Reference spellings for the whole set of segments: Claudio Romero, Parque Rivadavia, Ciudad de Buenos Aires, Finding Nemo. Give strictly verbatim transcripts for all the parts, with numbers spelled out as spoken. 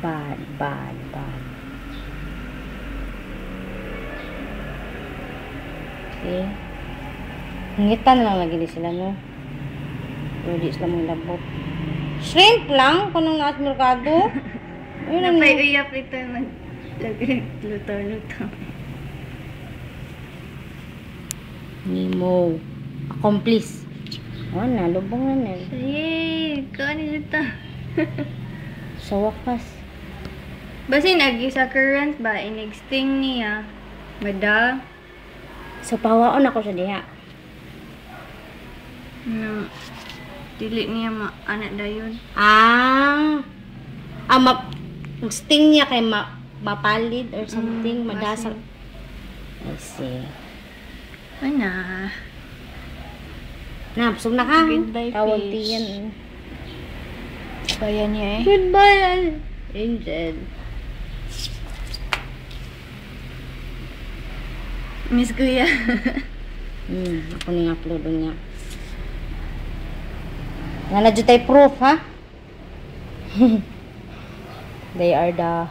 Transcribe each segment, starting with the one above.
Vale, vale, vale. Okay. Ngitan lang lagi din sila, no? Hindi sila mong labot. Shrimp lang? Kunong nasa merkado? Napay-uyap ito yung mag-luto-luto. Nemo. Accomplice. Oh, nalubungan eh. Yay! Kanin ito. Sa wakas. Basi nag-isa current ba? In-extinct niya. Mada. So, pawaon ako sa diha. No. Dili niya ma-anak dayon. Ah! Ah, mag-sting niya kay ma mapalid or something. Mm, madasal. I see. Ay na. Napsog na ka. Goodbye, tawag fish. Yan, eh. Kaya niya eh. Goodbye, Angel. Miss Kuya. Hmm, ako na yung upload niya. Nanadyo tayo proof, ha? They are the...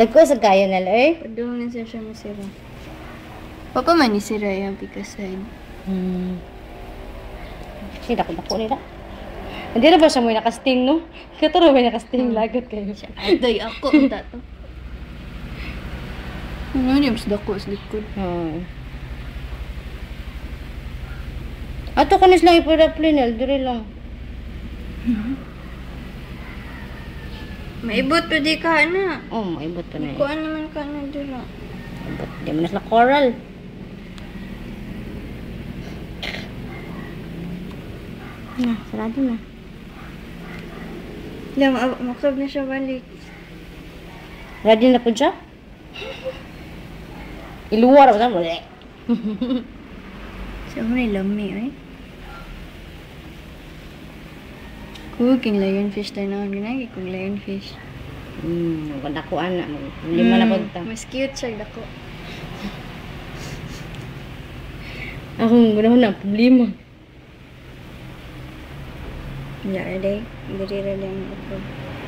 Dagko sa kaya nila eh. Padungan siya siya masira. Papa man ni sira yung pikasain. Hmm. Kasi dako-dako nila. Hindi na ba siya mo'y nakasting, no? Katuro mo'y nakasting, lagot kayo siya. Aday ako, ang dato. Ano niya, mas dako, as likod. Oo. Ato ka nis lang ipadaplinel, diri lang. Maibot pa di ka na. Oo, maibot pa na. Ikuan naman ka na, diri lang. Maibot, di mo na coral. Na, sarado na. Yan, yeah, maksab na siya balik. Ready na po siya? Iluwar ako na. Siya mo na ilami, eh. Cooking lionfish tayo na. Ginagi kong lionfish. Hmm, dakuan na. Lima na punta. Mas cute siya, dako. Akong ganoon na, problema. Tidak ada, beri rela yang aku.